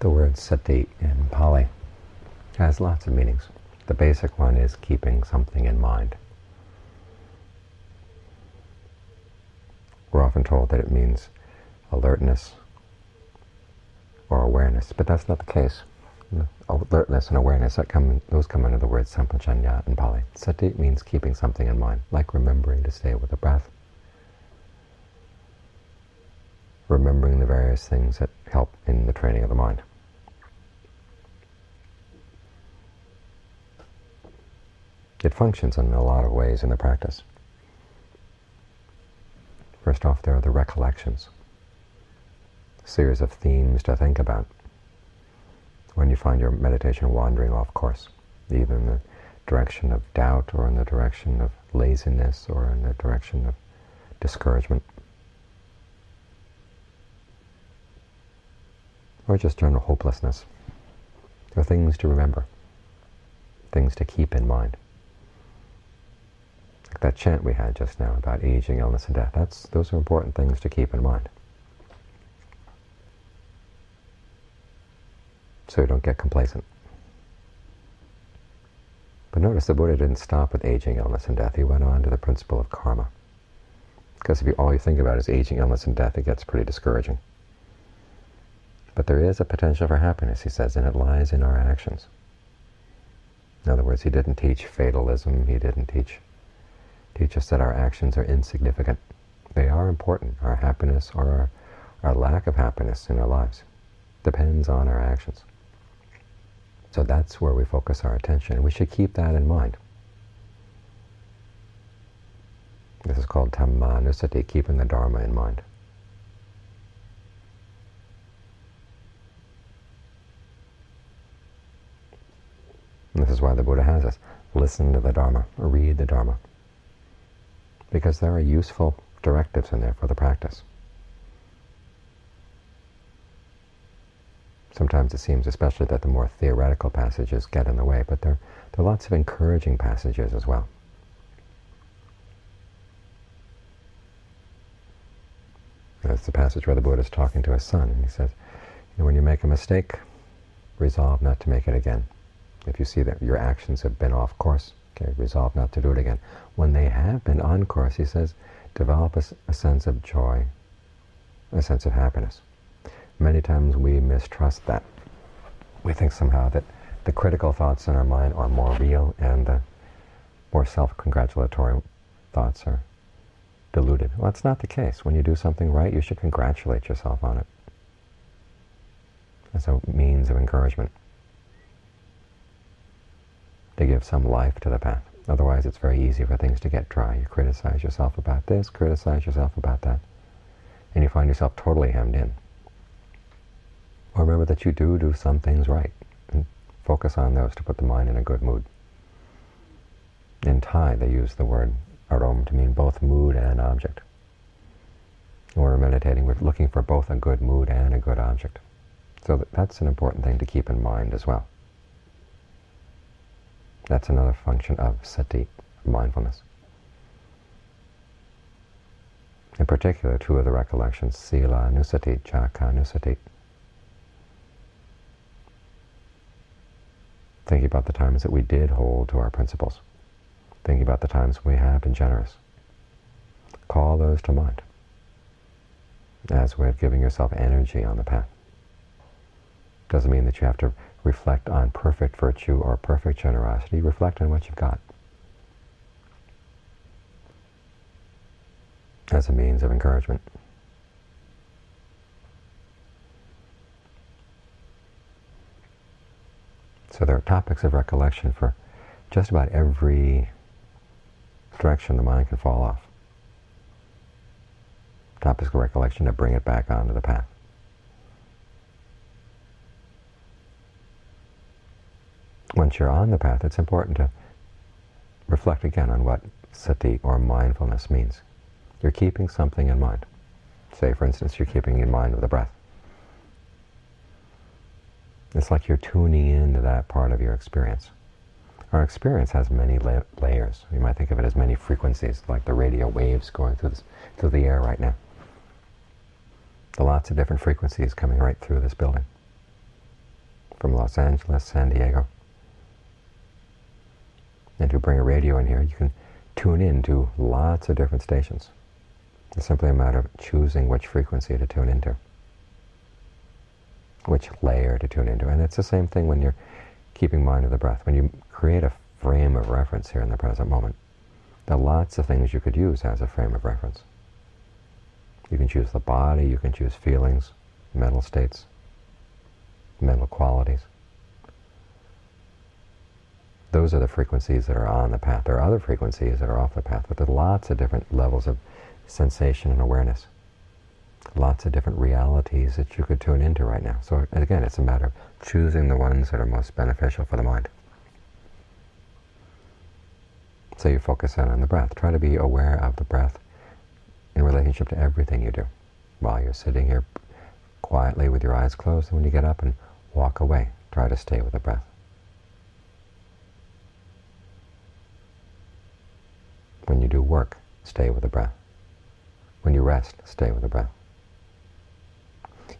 The word sati in Pali has lots of meanings. The basic one is keeping something in mind. We're often told that it means alertness or awareness, but that's not the case. Alertness and awareness, those come under the word sampajañña in Pali. Sati means keeping something in mind, like remembering to stay with the breath, remembering the various things that help in the training of the mind. It functions in a lot of ways in the practice. First off, there are the recollections, a series of themes to think about when you find your meditation wandering off course, either in the direction of doubt or in the direction of laziness or in the direction of discouragement, or just general hopelessness. There are things to remember, things to keep in mind. Like that chant we had just now about aging, illness, and death. Those are important things to keep in mind, so you don't get complacent. But notice the Buddha didn't stop with aging, illness, and death. He went on to the principle of karma. Because if all you think about is aging, illness, and death, it gets pretty discouraging. But there is a potential for happiness, he says, and it lies in our actions. In other words, he didn't teach fatalism. He didn't teach us that our actions are insignificant. They are important. Our happiness or our lack of happiness in our lives depends on our actions. So that's where we focus our attention. We should keep that in mind. This is called dhammanusati, keeping the Dharma in mind. And this is why the Buddha has us listen to the Dharma, or read the Dharma, because there are useful directives in there for the practice. Sometimes it seems especially that the more theoretical passages get in the way, but there are lots of encouraging passages as well. That's the passage where the Buddha is talking to his son, and he says, when you make a mistake, resolve not to make it again. If you see that your actions have been off course, okay, resolve not to do it again. When they have been on course, he says, develop a sense of joy, a sense of happiness. Many times we mistrust that. We think somehow that the critical thoughts in our mind are more real and the more self-congratulatory thoughts are diluted. Well, that's not the case. When you do something right, you should congratulate yourself on it as a means of encouragement to give some life to the path. Otherwise, it's very easy for things to get dry. You criticize yourself about this, criticize yourself about that, and you find yourself totally hemmed in. Or remember that you do some things right, and focus on those to put the mind in a good mood. In Thai, they use the word arom to mean both mood and object. When we're meditating, we're looking for both a good mood and a good object. So that's an important thing to keep in mind as well. That's another function of sati, mindfulness. In particular, two of the recollections, sila nusati, chaka nusati. Thinking about the times that we did hold to our principles. Thinking about the times we have been generous. Call those to mind as a way of giving yourself energy on the path. Doesn't mean that you have to reflect on perfect virtue or perfect generosity. Reflect on what you've got as a means of encouragement. So there are topics of recollection for just about every direction the mind can fall off. Topics of recollection to bring it back onto the path. Once you're on the path, it's important to reflect again on what sati or mindfulness means. You're keeping something in mind. Say, for instance, you're keeping in mind with the breath. It's like you're tuning into that part of your experience. Our experience has many layers. You might think of it as many frequencies, like the radio waves going through the air right now. There are lots of different frequencies coming right through this building. from Los Angeles, San Diego, and you bring a radio in here, you can tune in to lots of different stations. It's simply a matter of choosing which frequency to tune into, which layer to tune into. And it's the same thing when you're keeping mind of the breath. When you create a frame of reference here in the present moment, there are lots of things you could use as a frame of reference. You can choose the body, you can choose feelings, mental states, mental qualities. Those are the frequencies that are on the path. There are other frequencies that are off the path, but there are lots of different levels of sensation and awareness. Lots of different realities that you could tune into right now. So again, it's a matter of choosing the ones that are most beneficial for the mind. So you focus in on the breath. Try to be aware of the breath in relationship to everything you do. While you're sitting here quietly with your eyes closed, and when you get up and walk away, try to stay with the breath. When you do work, stay with the breath. When you rest, stay with the breath.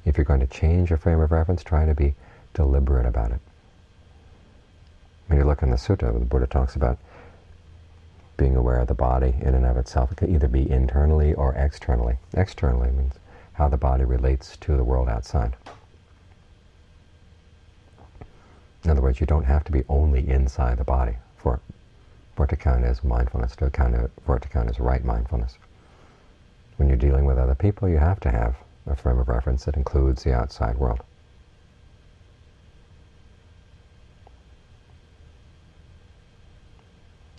If you're going to change your frame of reference, try to be deliberate about it. When you look in the Sutta, the Buddha talks about being aware of the body in and of itself. It could either be internally or externally. Externally means how the body relates to the world outside. In other words, you don't have to be only inside the body for it to count as mindfulness, for it to count as right mindfulness. When you're dealing with other people, you have to have a frame of reference that includes the outside world.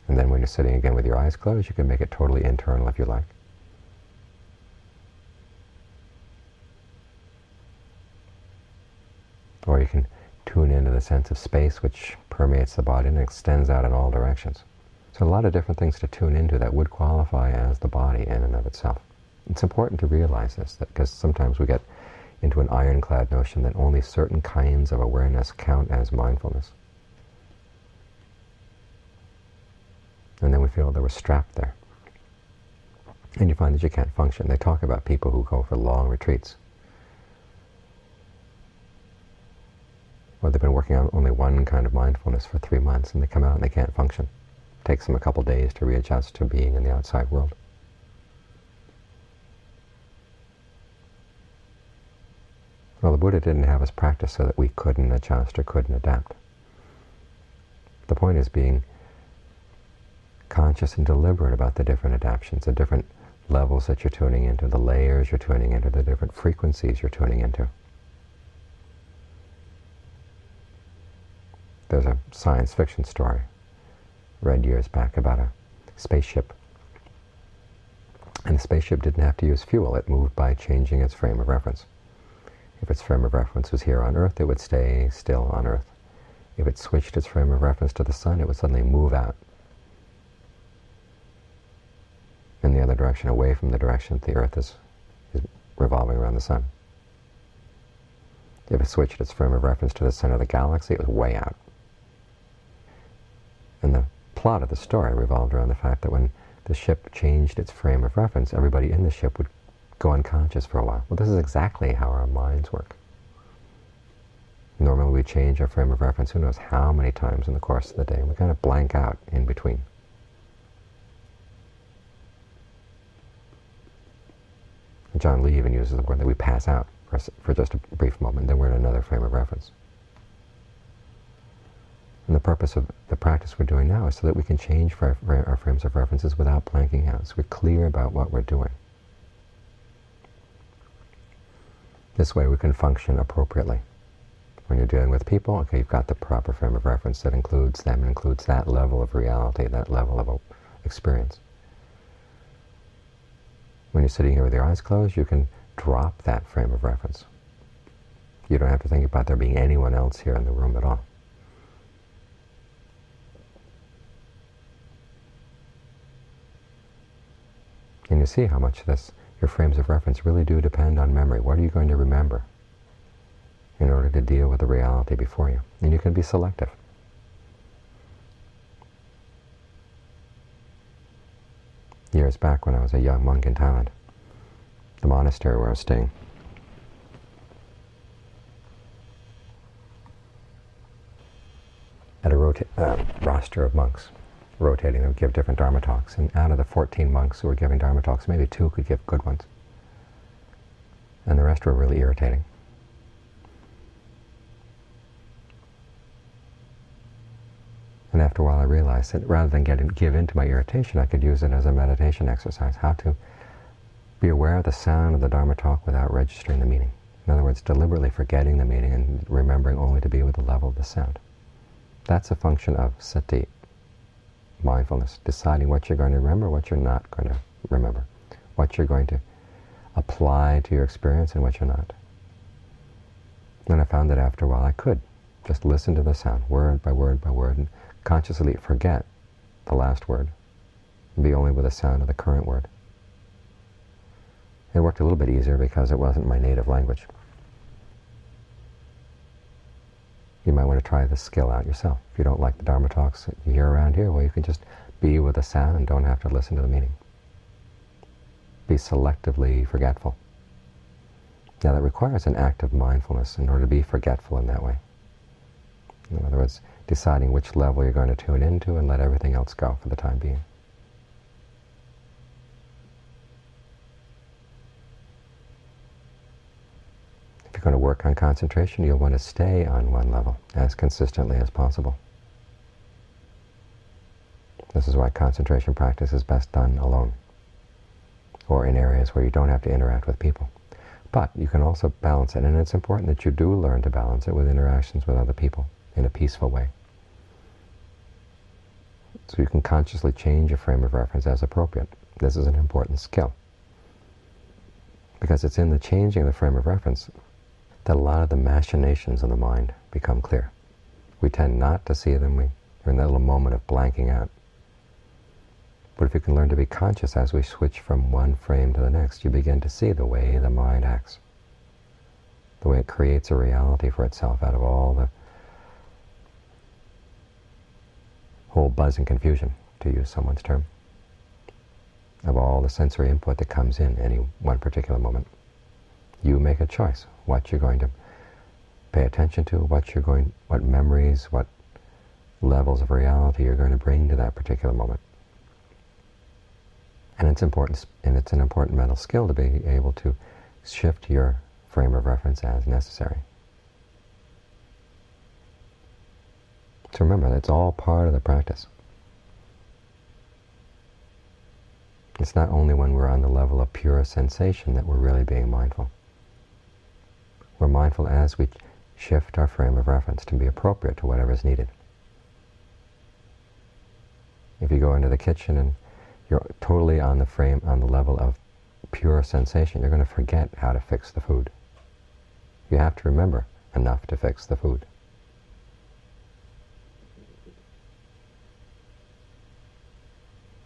And then when you're sitting again with your eyes closed, you can make it totally internal if you like. Or you can tune into the sense of space which permeates the body and extends out in all directions. So a lot of different things to tune into that would qualify as the body in and of itself. It's important to realize this, because sometimes we get into an ironclad notion that only certain kinds of awareness count as mindfulness. And then we feel that we're strapped there. And you find that you can't function. They talk about people who go for long retreats, or they've been working on only one kind of mindfulness for 3 months, and they come out and they can't function. It takes them a couple days to readjust to being in the outside world. Well, the Buddha didn't have us practice so that we couldn't adjust or couldn't adapt. The point is being conscious and deliberate about the different adaptions, the different levels that you're tuning into, the layers you're tuning into, the different frequencies you're tuning into. There's a science fiction story I read years back about a spaceship. And the spaceship didn't have to use fuel. It moved by changing its frame of reference. If its frame of reference was here on Earth, it would stay still on Earth. If it switched its frame of reference to the sun, it would suddenly move out in the other direction, away from the direction that the Earth is revolving around the sun. If it switched its frame of reference to the center of the galaxy, it was way out. And the plot of the story revolved around the fact that when the ship changed its frame of reference, everybody in the ship would go unconscious for a while. Well, this is exactly how our minds work. Normally we change our frame of reference who knows how many times in the course of the day, and we kind of blank out in between. And John Lee even uses the word that we pass out for just a brief moment, then we're in another frame of reference. And the purpose of the practice we're doing now is so that we can change our frames of references without blanking out, so we're clear about what we're doing. This way we can function appropriately. When you're dealing with people, okay, you've got the proper frame of reference that includes them and includes that level of reality, that level of experience. When you're sitting here with your eyes closed, you can drop that frame of reference. You don't have to think about there being anyone else here in the room at all. And you see how much this your frames of reference really do depend on memory. What are you going to remember in order to deal with the reality before you? And you can be selective. Years back when I was a young monk in Thailand, the monastery where I was staying, roster of monks rotating. They would give different Dharma talks. And out of the 14 monks who were giving Dharma talks, maybe 2 could give good ones. And the rest were really irritating. And after a while I realized that rather than give in to my irritation, I could use it as a meditation exercise, how to be aware of the sound of the Dharma talk without registering the meaning. In other words, deliberately forgetting the meaning and remembering only to be with the level of the sound. That's a function of sati, mindfulness, deciding what you're going to remember, what you're not going to remember, what you're going to apply to your experience and what you're not. And I found that after a while I could just listen to the sound, word by word by word, and consciously forget the last word and be only with the sound of the current word. It worked a little bit easier because it wasn't my native language. You might want to try this skill out yourself. If you don't like the Dharma talks that you hear around here, well, you can just be with the sound and don't have to listen to the meaning. Be selectively forgetful. Now, that requires an act of mindfulness in order to be forgetful in that way. In other words, deciding which level you're going to tune into and let everything else go for the time being. If you're going to work on concentration, you'll want to stay on one level as consistently as possible. This is why concentration practice is best done alone or in areas where you don't have to interact with people. But you can also balance it, and it's important that you do learn to balance it with interactions with other people in a peaceful way. So you can consciously change your frame of reference as appropriate. This is an important skill, because it's in the changing of the frame of reference that a lot of the machinations of the mind become clear. We tend not to see them. We're in that little moment of blanking out. But if you can learn to be conscious as we switch from one frame to the next, you begin to see the way the mind acts, the way it creates a reality for itself out of all the whole buzz and confusion, to use someone's term, of all the sensory input that comes in any one particular moment. You make a choice what you're going to pay attention to, what memories, what levels of reality you're going to bring to that particular moment. And it's an important mental skill to be able to shift your frame of reference as necessary. So remember, that's all part of the practice. It's not only when we're on the level of pure sensation that we're really being mindful. We're mindful as we shift our frame of reference to be appropriate to whatever is needed. If you go into the kitchen and you're totally on the frame, on the level of pure sensation, you're going to forget how to fix the food. You have to remember enough to fix the food.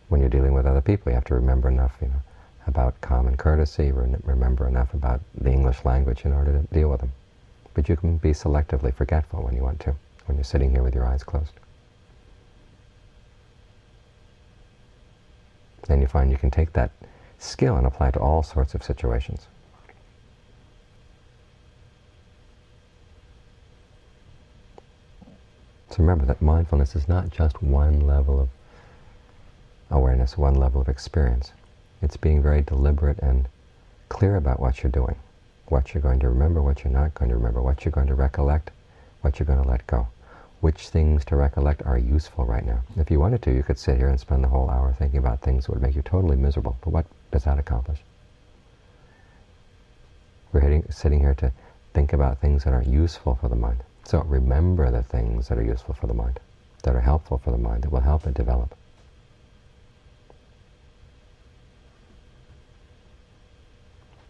When you're dealing with other people, you have to remember enough, about common courtesy, remember enough about the English language in order to deal with them. But you can be selectively forgetful when you want to, when you're sitting here with your eyes closed. Then you find you can take that skill and apply it to all sorts of situations. So remember that mindfulness is not just one level of awareness, one level of experience. It's being very deliberate and clear about what you're doing, what you're going to remember, what you're not going to remember, what you're going to recollect, what you're going to let go. Which things to recollect are useful right now. If you wanted to, you could sit here and spend the whole hour thinking about things that would make you totally miserable. But what does that accomplish? We're sitting here to think about things that are useful for the mind. So remember the things that are useful for the mind, that are helpful for the mind, that will help it develop.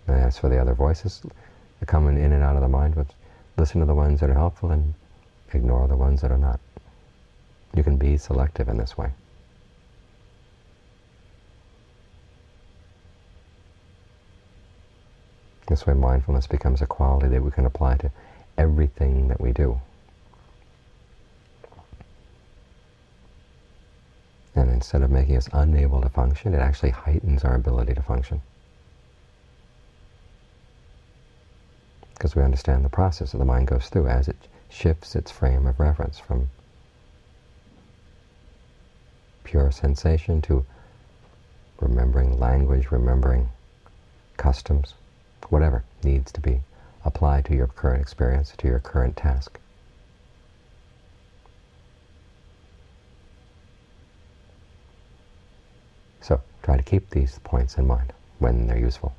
And as for the other voices that come in and out of the mind, but listen to the ones that are helpful and ignore the ones that are not. You can be selective in this way. This way, mindfulness becomes a quality that we can apply to everything that we do. And instead of making us unable to function, it actually heightens our ability to function, because we understand the process that the mind goes through as it shifts its frame of reference from pure sensation to remembering language, remembering customs, whatever needs to be applied to your current experience, to your current task. So, try to keep these points in mind when they're useful.